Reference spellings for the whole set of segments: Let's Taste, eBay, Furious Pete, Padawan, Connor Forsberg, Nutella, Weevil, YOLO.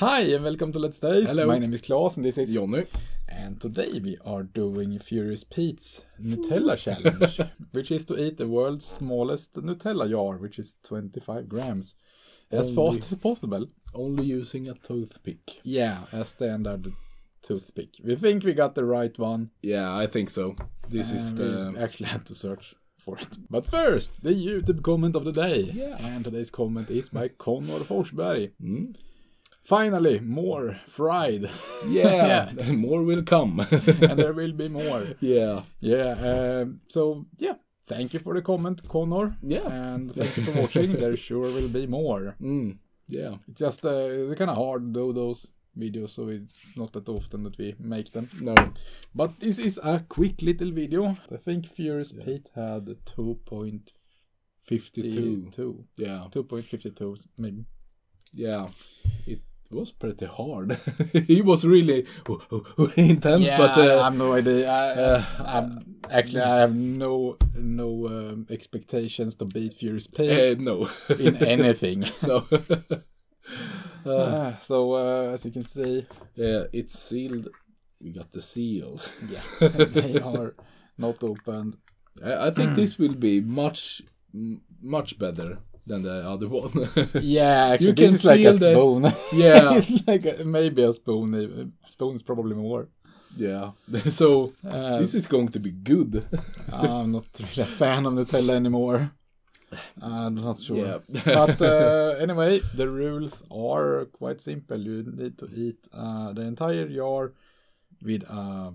Hi and welcome to Let's Taste. Hello, my name is Klaus and this is Jonny. And today we are doing Furious Pete's Nutella challenge, which is to eat the world's smallest Nutella jar, which is 25 grams, as fast as possible. Only using a toothpick. Yeah, a standard toothpick. We think we got the right one. Yeah, I think so. This is the... We actually had to search for it. But first, the YouTube comment of the day. Yeah. And today's comment is by Connor Forsberg. Mm. Finally, more fried. Yeah, yeah. More will come. And there will be more. Yeah. Yeah. So, thank you for the comment, Connor. Yeah. And thank you for watching. There sure will be more. Mm. Yeah. It's just kind of hard to do those videos, so it's not that often that we make them. No. But this is a quick little video. I think Furious Pete had 2.52. Yeah. 2.52, maybe. Yeah. It was pretty hard. He was really intense, yeah, but I have no idea. I have no expectations to beat Furious Pete. No, in anything. No. So as you can see, it's sealed. We got the seal. Yeah, they are not opened. I think this will be much better than the other one. Yeah, actually, this is like a spoon. Yeah. It's like maybe a spoon. A spoon's probably more. Yeah. So this is going to be good. I'm not really a fan of Nutella anymore. I'm not sure. Yeah. But anyway, the rules are quite simple. You need to eat the entire jar with a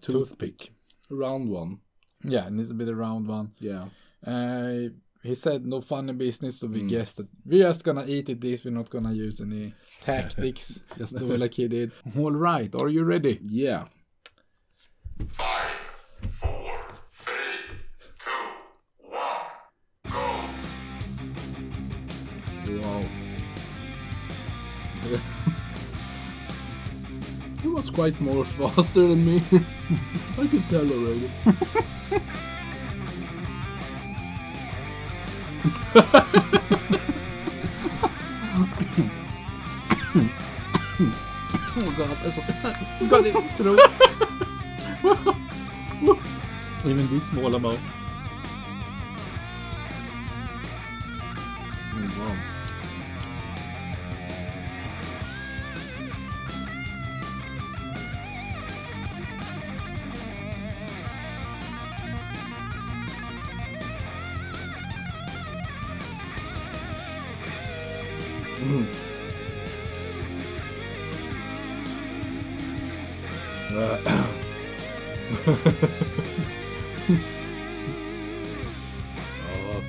toothpick. Round one. Yeah, it needs to be the round one. Yeah. He said no funny business, so we guessed that we're just gonna eat it this, we're not gonna use any tactics, just do it like he did. All right, are you ready? Yeah. 5, 4, 3, 2, 1, go! Wow. He was quite more faster than me. I could tell already. Oh god, that's a got it through. Even this small amount. Oh wow. Mm. Oh, come on.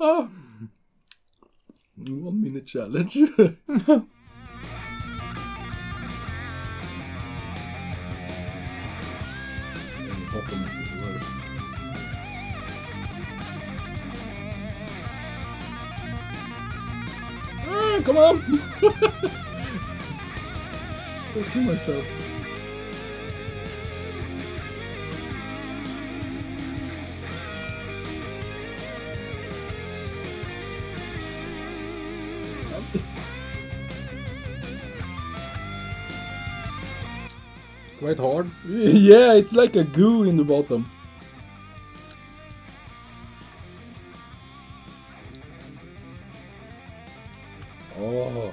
Oh. 1 minute challenge. Bottom is the worst. Ah, come on! I see myself. Quite hard. Yeah, it's like a goo in the bottom. Oh.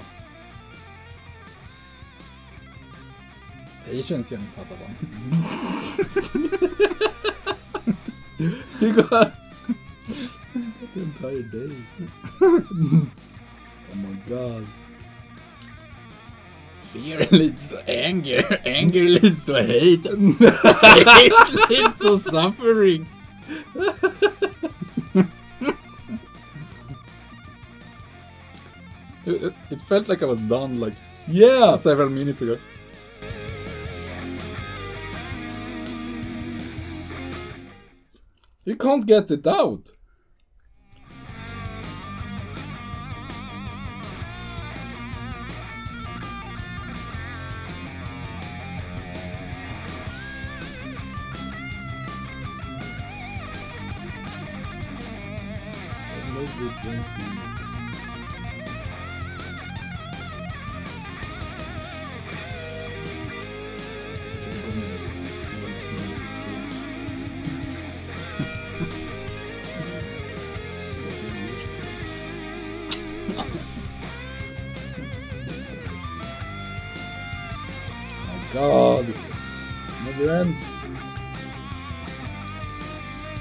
Patience, young Padawan. You got the entire day. Oh my god. Fear leads to anger, anger leads to hate, hate leads to suffering. It felt like I was done, like, yeah, several minutes ago. You can't get it out. with Winston. God, it never ends.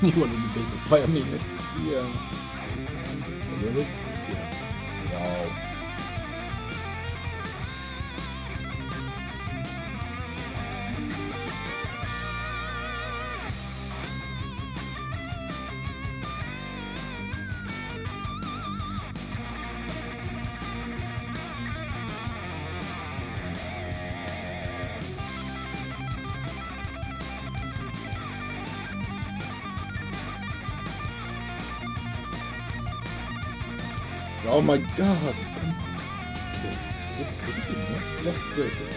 You wanted to beat this by a minute. Yeah. You ready? Yeah. Wow. Oh my god! This is getting more frustrating.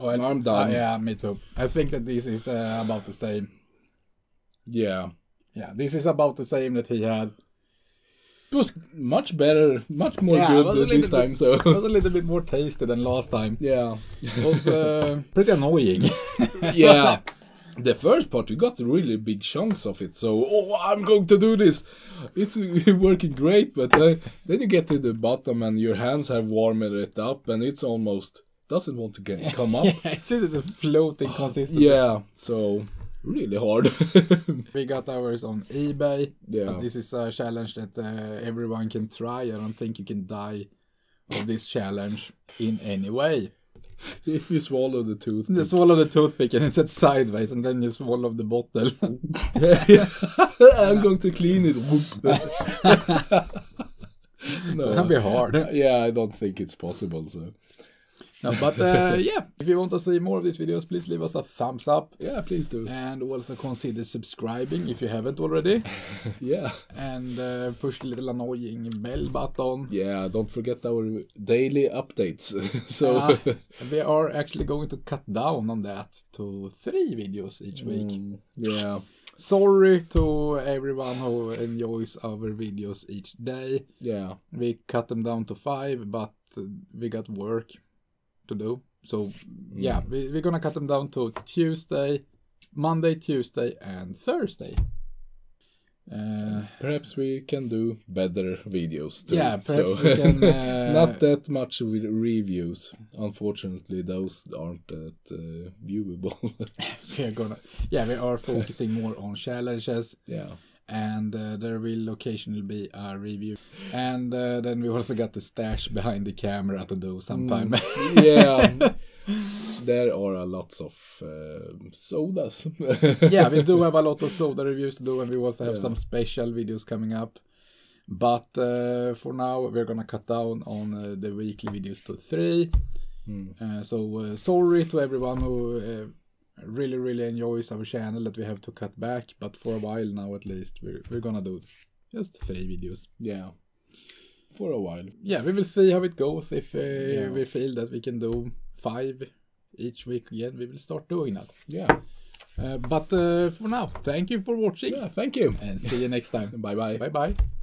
Well, I'm done. Yeah, me too. I think that this is about the same. Yeah. Yeah, this is about the same that he had. It was much better, much more good this time. So it was a little bit more tasty than last time. Yeah. It was pretty annoying. Yeah. The first part, you got really big chunks of it. So, oh, I'm going to do this. It's working great. But then you get to the bottom and your hands have warmed it up. And it's almost... doesn't want to come up. I see that it's a floating consistency. Yeah, so really hard. We got ours on eBay. Yeah. But this is a challenge that everyone can try. I don't think you can die of this challenge in any way. If you swallow the toothpick. You swallow the toothpick and it's set sideways and then you swallow the bottle. I'm going to clean it. No. That'd be hard. Yeah, I don't think it's possible, so... No, but yeah, if you want to see more of these videos, please leave us a thumbs up. Yeah, please do. And also consider subscribing if you haven't already. Yeah. And push the little annoying bell button. Yeah, don't forget our daily updates. So we are actually going to cut down on that to 3 videos each week. Yeah. Sorry to everyone who enjoys our videos each day. Yeah. We cut them down to 5, but we got work to do, so yeah, we're gonna cut them down to Monday, Tuesday and Thursday. Perhaps we can do better videos too. Yeah, perhaps we can, not that much with reviews, unfortunately. Those aren't that viewable. we are focusing more on challenges. Yeah. And there will occasionally be a review. And then we also got the stash behind the camera to do sometime. Yeah. There are a lot of sodas. Yeah, we do have a lot of soda reviews to do. And we also have some special videos coming up. But for now, we're going to cut down on the weekly videos to 3. Mm. So sorry to everyone who... really enjoys our channel that we have to cut back, but for a while now at least we're gonna do just 3 videos. Yeah, for a while. Yeah, we will see how it goes. If we feel that we can do 5 each week again, we will start doing that. Yeah. But for now, thank you for watching. Yeah, thank you, and see you next time. Bye bye.